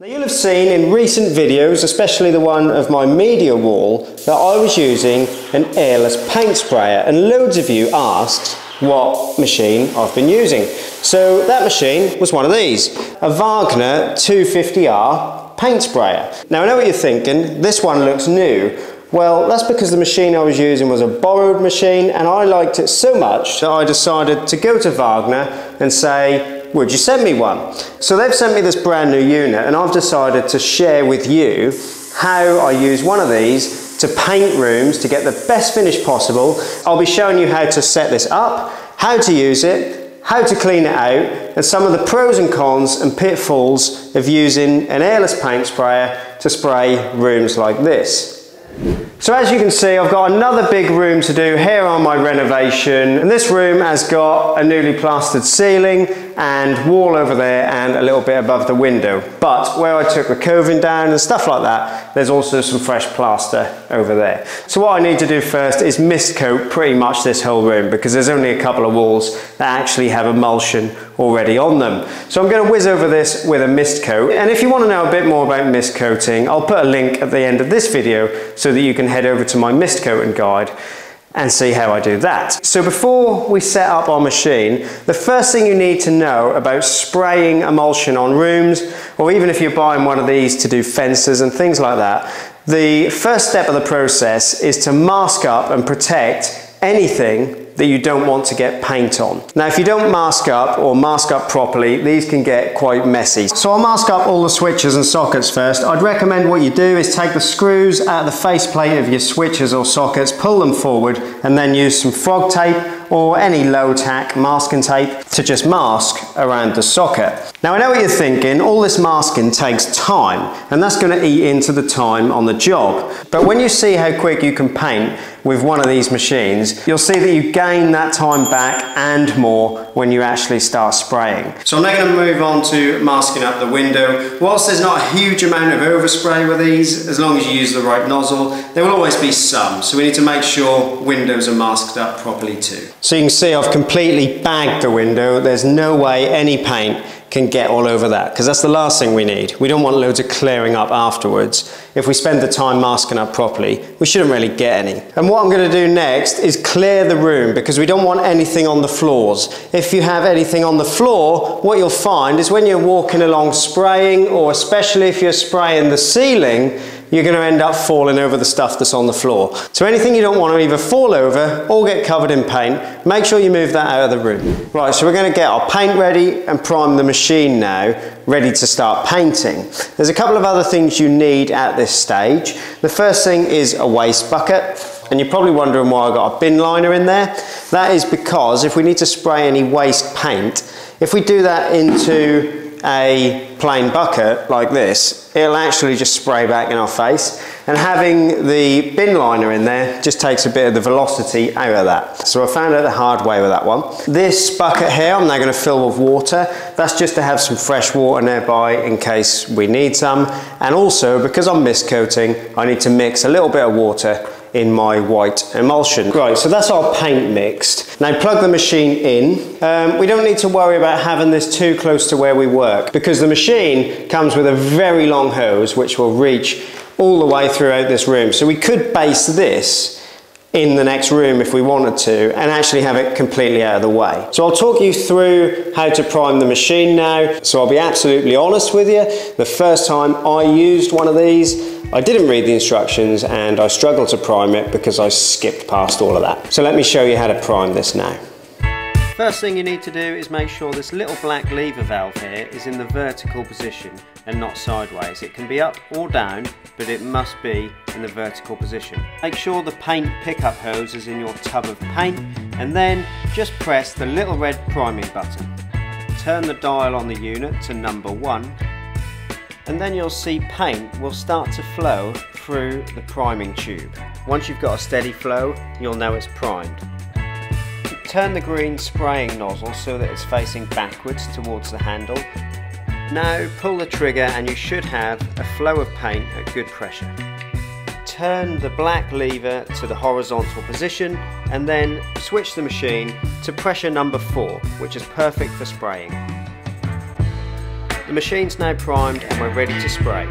Now you'll have seen in recent videos, especially the one of my media wall, that I was using an airless paint sprayer, and loads of you asked what machine I've been using. So that machine was one of these, a Wagner 250R paint sprayer. Now I know what you're thinking, this one looks new. Well, that's because the machine I was using was a borrowed machine and I liked it so much that I decided to go to Wagner and say, would you send me one? So they've sent me this brand new unit and I've decided to share with you how I use one of these to paint rooms to get the best finish possible. I'll be showing you how to set this up, how to use it, how to clean it out, and some of the pros and cons and pitfalls of using an airless paint sprayer to spray rooms like this. So as you can see, I've got another big room to do here on my renovation, and this room has got a newly plastered ceiling and wall over there and a little bit above the window, but where I took the coving down and stuff like that, there's also some fresh plaster over there. So what I need to do first is mist coat pretty much this whole room, because there's only a couple of walls that actually have emulsion already on them. So I'm going to whiz over this with a mist coat, and if you want to know a bit more about mist coating, I'll put a link at the end of this video so that you can head over to my mist coating guide and see how I do that. So before we set up our machine, the first thing you need to know about spraying emulsion on rooms, or even if you're buying one of these to do fences and things like that, the first step of the process is to mask up and protect anything that you don't want to get paint on. Now if you don't mask up or mask up properly, these can get quite messy. So I'll mask up all the switches and sockets first. I'd recommend what you do is take the screws out of the faceplate of your switches or sockets, pull them forward, and then use some frog tape or any low tack masking tape to just mask around the socket. Now I know what you're thinking, all this masking takes time, and that's going to eat into the time on the job. But when you see how quick you can paint with one of these machines, you'll see that you gain that time back and more when you actually start spraying. So I'm now going to move on to masking up the window. Whilst there's not a huge amount of overspray with these, as long as you use the right nozzle, there will always be some, so we need to make sure windows are masked up properly too. So you can see I've completely bagged the window. There's no way any paint can get all over that, because that's the last thing we need. We don't want loads of clearing up afterwards. If we spend the time masking up properly, we shouldn't really get any. And what I'm going to do next is clear the room, because we don't want anything on the floors. If you have anything on the floor, what you'll find is when you're walking along spraying, or especially if you're spraying the ceiling, you're going to end up falling over the stuff that's on the floor. So anything you don't want to either fall over or get covered in paint, make sure you move that out of the room. Right, so we're going to get our paint ready and prime the machine now, ready to start painting. There's a couple of other things you need at this stage. The first thing is a waste bucket. And you're probably wondering why I've got a bin liner in there. That is because if we need to spray any waste paint, if we do that into a plain bucket like this, it'll actually just spray back in our face, and having the bin liner in there just takes a bit of the velocity out of that. So I found out the hard way with that one. This bucket here I'm now going to fill with water. That's just to have some fresh water nearby in case we need some, and also because I'm mist coating, I need to mix a little bit of water in my white emulsion. Right, so that's our paint mixed. Now plug the machine in. We don't need to worry about having this too close to where we work, because the machine comes with a very long hose which will reach all the way throughout this room. So we could base this in the next room if we wanted to, and actually have it completely out of the way. So I'll talk you through how to prime the machine now. So I'll be absolutely honest with you, the first time I used one of these, I didn't read the instructions and I struggled to prime it because I skipped past all of that. So let me show you how to prime this now. First thing you need to do is make sure this little black lever valve here is in the vertical position and not sideways. It can be up or down, but it must be in the vertical position. Make sure the paint pickup hose is in your tub of paint, and then just press the little red priming button. Turn the dial on the unit to number 1. And then you'll see paint will start to flow through the priming tube. Once you've got a steady flow, you'll know it's primed. Turn the green spraying nozzle so that it's facing backwards towards the handle. Now pull the trigger and you should have a flow of paint at good pressure. Turn the black lever to the horizontal position and then switch the machine to pressure number 4, which is perfect for spraying. The machine's now primed and we're ready to spray.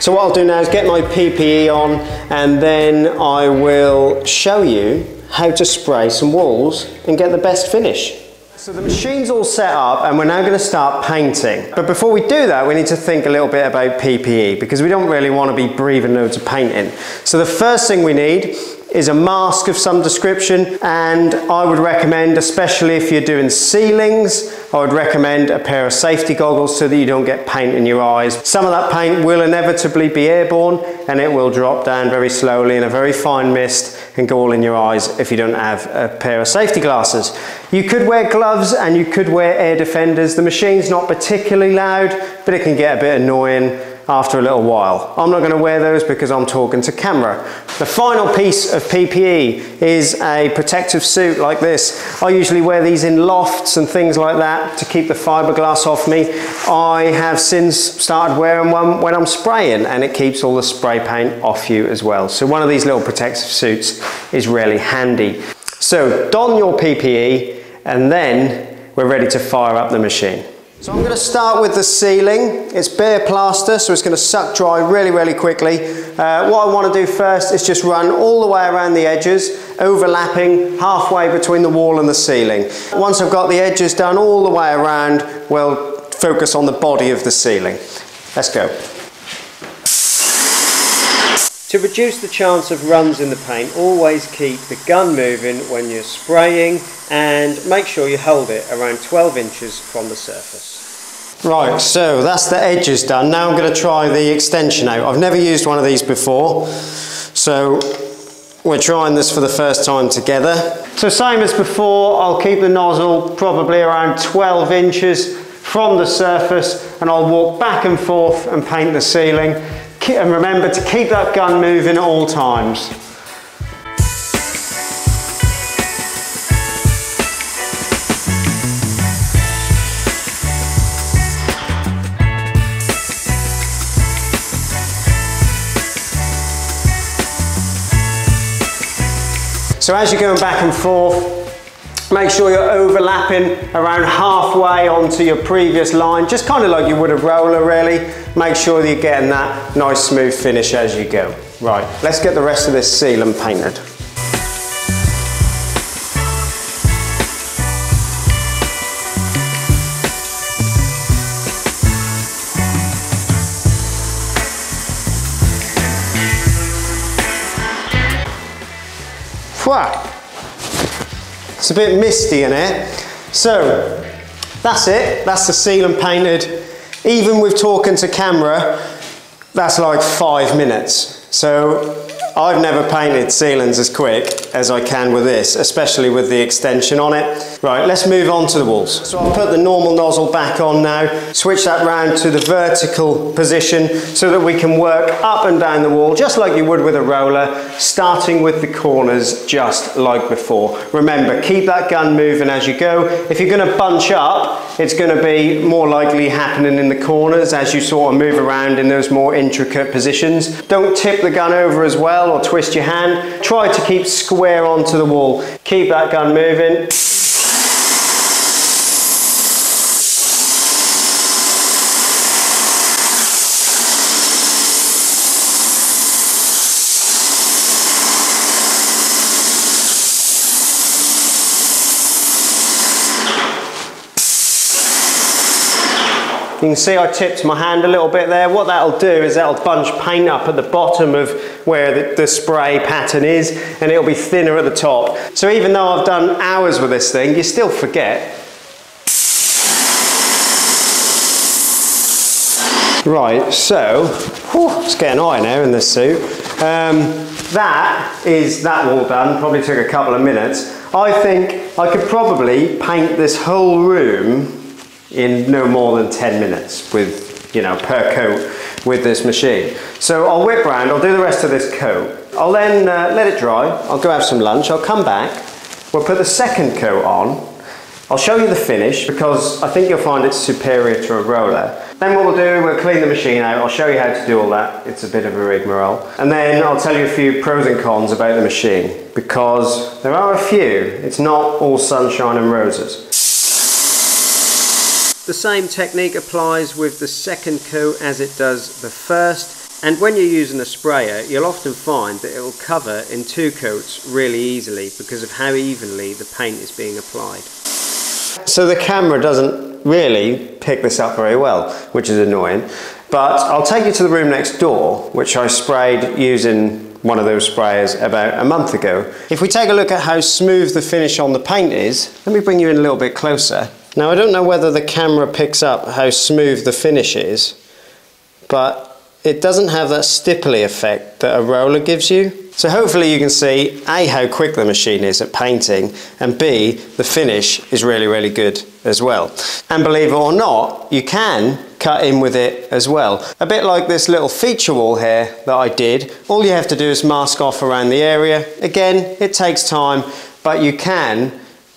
So what I'll do now is get my PPE on and then I will show you how to spray some walls and get the best finish. So the machine's all set up and we're now going to start painting. But before we do that, we need to think a little bit about PPE because we don't really want to be breathing loads of paint in. So the first thing we need is a mask of some description, and I would recommend, especially if you're doing ceilings, I would recommend a pair of safety goggles so that you don't get paint in your eyes. Some of that paint will inevitably be airborne and it will drop down very slowly in a very fine mist and go all in your eyes if you don't have a pair of safety glasses. You could wear gloves and you could wear air defenders. The machine's not particularly loud, but it can get a bit annoying after a little while. I'm not going to wear those because I'm talking to camera. The final piece of PPE is a protective suit like this. I usually wear these in lofts and things like that to keep the fiberglass off me. I have since started wearing one when I'm spraying, and it keeps all the spray paint off you as well. So one of these little protective suits is really handy. So don your PPE and then we're ready to fire up the machine. So I'm going to start with the ceiling. It's bare plaster, so it's going to suck dry really, really quickly. What I want to do first is just run all the way around the edges, overlapping halfway between the wall and the ceiling. Once I've got the edges done all the way around, we'll focus on the body of the ceiling. Let's go. To reduce the chance of runs in the paint, always keep the gun moving when you're spraying and make sure you hold it around 12 inches from the surface. Right, so that's the edges done. Now I'm going to try the extension out. I've never used one of these before, so we're trying this for the first time together. So same as before, I'll keep the nozzle probably around 12 inches from the surface and I'll walk back and forth and paint the ceiling. And remember to keep that gun moving at all times. So as you're going back and forth, make sure you're overlapping around halfway onto your previous line, just kind of like you would a roller really. Make sure that you're getting that nice smooth finish as you go. Right, let's get the rest of this ceiling painted. It's a bit misty in it. So that's it, that's the ceiling painted. Even with talking to camera, that's like 5 minutes. So I've never painted ceilings as quick as I can with this, especially with the extension on it. Right, let's move on to the walls. So I'll put the normal nozzle back on now, switch that round to the vertical position so that we can work up and down the wall, just like you would with a roller, starting with the corners just like before. Remember, keep that gun moving as you go. If you're gonna bunch up, it's gonna be more likely happening in the corners as you sort of move around in those more intricate positions. Don't tip the gun over as well or twist your hand. Try to keep square onto the wall. Keep that gun moving. You can see I tipped my hand a little bit there. What that'll do is that'll bunch paint up at the bottom of where the spray pattern is, and it'll be thinner at the top. So even though I've done hours with this thing, you still forget. Right, so, it's getting high now in this suit. That is that wall done, probably took a couple of minutes. I think I could probably paint this whole room in no more than 10 minutes with, you know, per coat with this machine. So I'll whip round, I'll do the rest of this coat. I'll then let it dry, I'll go have some lunch, I'll come back, we'll put the second coat on, I'll show you the finish because I think you'll find it's superior to a roller. Then what we'll do, we'll clean the machine out, I'll show you how to do all that, it's a bit of a rigmarole. And then I'll tell you a few pros and cons about the machine because there are a few, it's not all sunshine and roses. The same technique applies with the second coup as it does the first, and when you're using a sprayer you'll often find that it will cover in two coats really easily because of how evenly the paint is being applied. So the camera doesn't really pick this up very well, which is annoying, but I'll take you to the room next door, which I sprayed using one of those sprayers about a month ago. If we take a look at how smooth the finish on the paint is, let me bring you in a little bit closer. Now I don't know whether the camera picks up how smooth the finish is, but it doesn't have that stipply effect that a roller gives you. So hopefully you can see A, how quick the machine is at painting, and B, the finish is really, really good as well. And believe it or not, you can cut in with it as well. A bit like this little feature wall here that I did, all you have to do is mask off around the area. Again, it takes time, but you can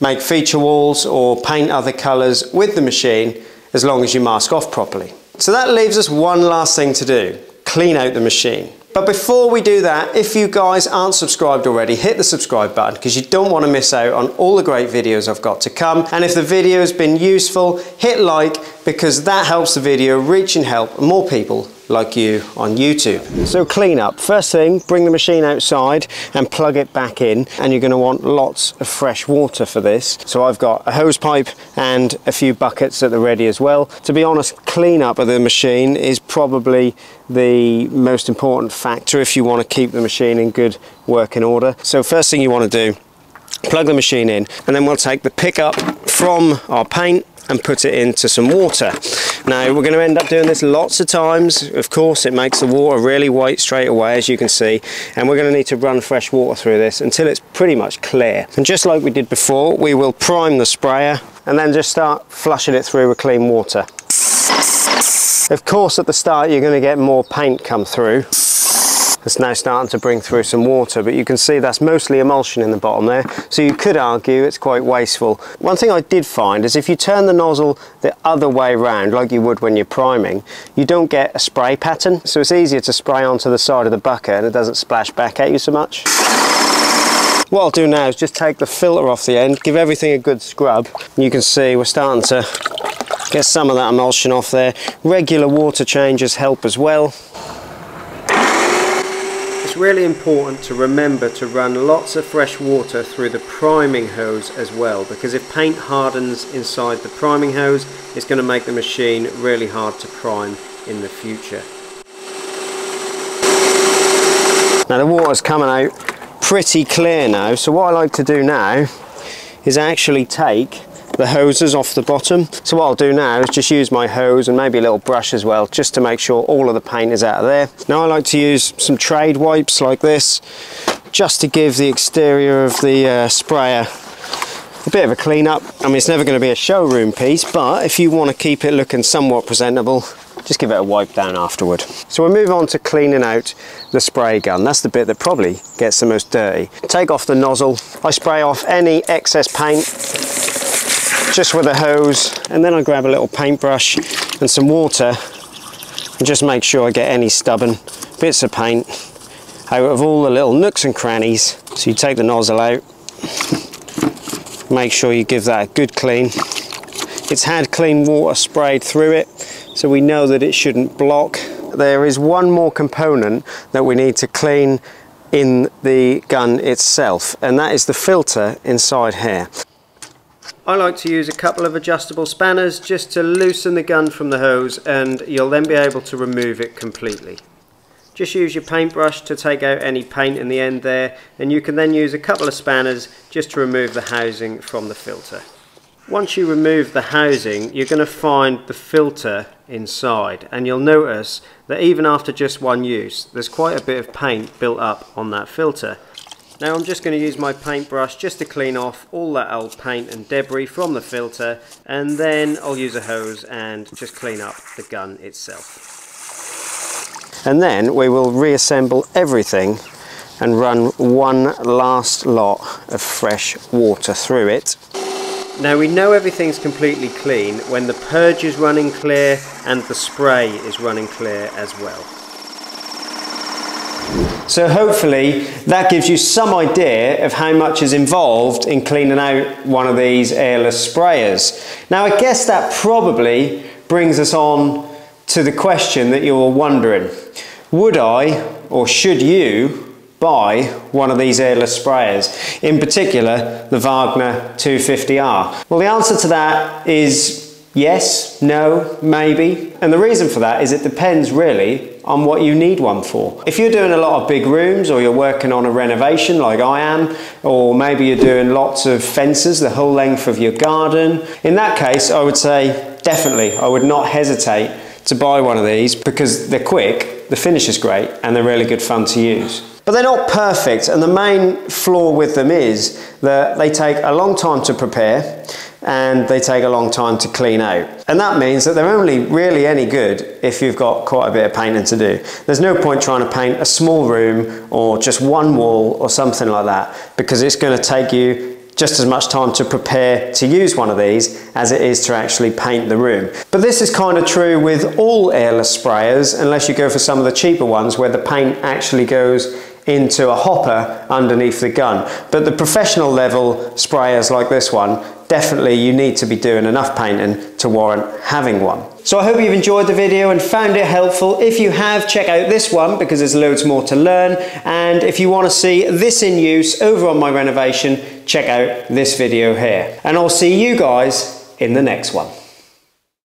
make feature walls or paint other colours with the machine as long as you mask off properly. So that leaves us one last thing to do, clean out the machine. But before we do that, if you guys aren't subscribed already, hit the subscribe button because you don't want to miss out on all the great videos I've got to come. And if the video has been useful, hit like because that helps the video reach and help more people like you on YouTube. So clean up. First thing, bring the machine outside and plug it back in. And you're going to want lots of fresh water for this. So I've got a hose pipe and a few buckets at the ready as well. To be honest, clean up of the machine is probably the most important factor if you want to keep the machine in good working order. So first thing you want to do, plug the machine in, and then we'll take the pick up from our paint and put it into some water. Now we're going to end up doing this lots of times. Of course, it makes the water really white straight away, as you can see, and we're going to need to run fresh water through this until it's pretty much clear. And just like we did before, we will prime the sprayer and then just start flushing it through with clean water. Of course, at the start you're going to get more paint come through. It's now starting to bring through some water, but you can see that's mostly emulsion in the bottom there, so you could argue it's quite wasteful. One thing I did find is if you turn the nozzle the other way round, like you would when you're priming, you don't get a spray pattern, so it's easier to spray onto the side of the bucket and it doesn't splash back at you so much. What I'll do now is just take the filter off the end, give everything a good scrub. You can see we're starting to get some of that emulsion off there. Regular water changes help as well. It's really important to remember to run lots of fresh water through the priming hose as well, because if paint hardens inside the priming hose, it's going to make the machine really hard to prime in the future. Now the water's coming out pretty clear now, so what I like to do now is actually take the hoses off the bottom. So what I'll do now is just use my hose and maybe a little brush as well, just to make sure all of the paint is out of there. Now I like to use some trade wipes like this, just to give the exterior of the sprayer a bit of a clean up. I mean, it's never going to be a showroom piece, but if you want to keep it looking somewhat presentable, just give it a wipe down afterward. So we'll move on to cleaning out the spray gun. That's the bit that probably gets the most dirty. Take off the nozzle. I spray off any excess paint just with a hose, and then I grab a little paintbrush and some water and just make sure I get any stubborn bits of paint out of all the little nooks and crannies. So you take the nozzle out, make sure you give that a good clean. It's had clean water sprayed through it, so we know that it shouldn't block. There is one more component that we need to clean in the gun itself, and that is the filter inside here. I like to use a couple of adjustable spanners just to loosen the gun from the hose, and you'll then be able to remove it completely. Just use your paintbrush to take out any paint in the end there, and you can then use a couple of spanners just to remove the housing from the filter. Once you remove the housing, you're going to find the filter inside, and you'll notice that even after just one use, there's quite a bit of paint built up on that filter. Now I'm just going to use my paintbrush just to clean off all that old paint and debris from the filter, and then I'll use a hose and just clean up the gun itself. And then we will reassemble everything and run one last lot of fresh water through it. Now we know everything's completely clean when the purge is running clear and the spray is running clear as well. So hopefully that gives you some idea of how much is involved in cleaning out one of these airless sprayers. Now I guess that probably brings us on to the question that you're wondering. Would I or should you buy one of these airless sprayers? In particular, the Wagner 250R. Well, the answer to that is yes, no, maybe. And the reason for that is it depends really on what you need one for. If you're doing a lot of big rooms, or you're working on a renovation like I am, or maybe you're doing lots of fences the whole length of your garden, in that case I would say definitely I would not hesitate to buy one of these, because they're quick, the finish is great, and they're really good fun to use. But they're not perfect, and the main flaw with them is that they take a long time to prepare and they take a long time to clean out. And that means that they're only really any good if you've got quite a bit of painting to do. There's no point trying to paint a small room or just one wall or something like that, because it's going to take you just as much time to prepare to use one of these as it is to actually paint the room. But this is kind of true with all airless sprayers, unless you go for some of the cheaper ones where the paint actually goes into a hopper underneath the gun. But the professional level sprayers like this one, definitely you need to be doing enough painting to warrant having one. So I hope you've enjoyed the video and found it helpful. If you have, check out this one because there's loads more to learn. And if you want to see this in use over on my renovation, check out this video here. And I'll see you guys in the next one.